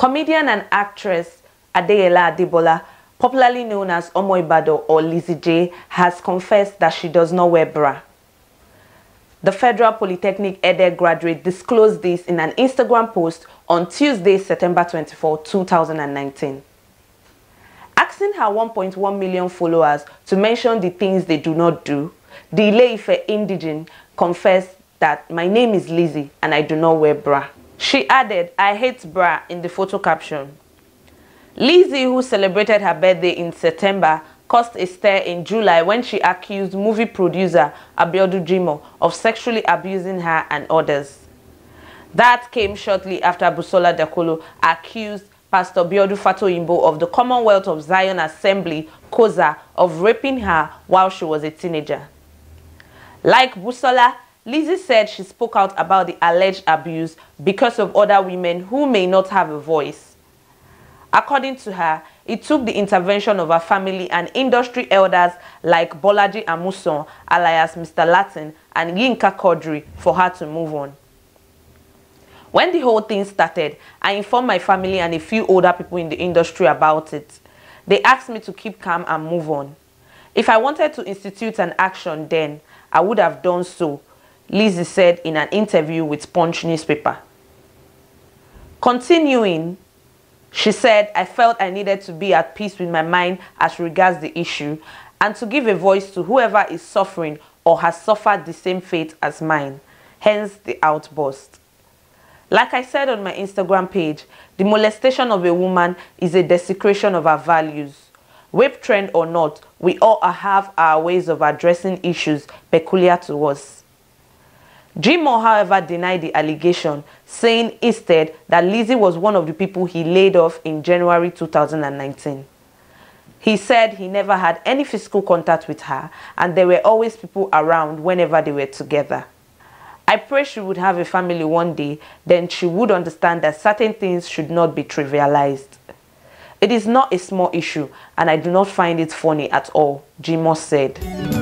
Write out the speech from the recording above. Comedian and actress Adeela Adebola, popularly known as Omo Ibadan or Lizzy Jay, has confessed that she does not wear bra. The Federal Polytechnic Ede graduate disclosed this in an Instagram post on Tuesday, September 24, 2019. Asking her 1.1 million followers to mention the things they do not do, the Ile-Ife indigene confessed that "My name is Lizzy and I do not wear bra." She added, "I hate bra" in the photo caption. Lizzy, who celebrated her birthday in September, caused a stir in July when she accused movie producer Abiodun Jimoh of sexually abusing her and others. That came shortly after Busola Dakolo accused Pastor Biodun Fatoyinbo of the Commonwealth of Zion Assembly (COZA) of raping her while she was a teenager. Like Busola, Lizzy said she spoke out about the alleged abuse because of other women who may not have a voice. According to her, it took the intervention of her family and industry elders like Bolaji Amuso, alias Mr. Latin, and Yinka Kodri for her to move on. "When the whole thing started, I informed my family and a few older people in the industry about it. They asked me to keep calm and move on. If I wanted to institute an action then, I would have done so," Lizzy said in an interview with Sponge Newspaper. Continuing, she said, "I felt I needed to be at peace with my mind as regards the issue and to give a voice to whoever is suffering or has suffered the same fate as mine, hence the outburst. Like I said on my Instagram page, the molestation of a woman is a desecration of our values. Rape trend or not, we all have our ways of addressing issues peculiar to us." Jimoh, however, denied the allegation, saying instead that Lizzy was one of the people he laid off in January 2019. He said he never had any physical contact with her and there were always people around whenever they were together. "I pray she would have a family one day, then she would understand that certain things should not be trivialized. It is not a small issue and I do not find it funny at all," Jimoh said.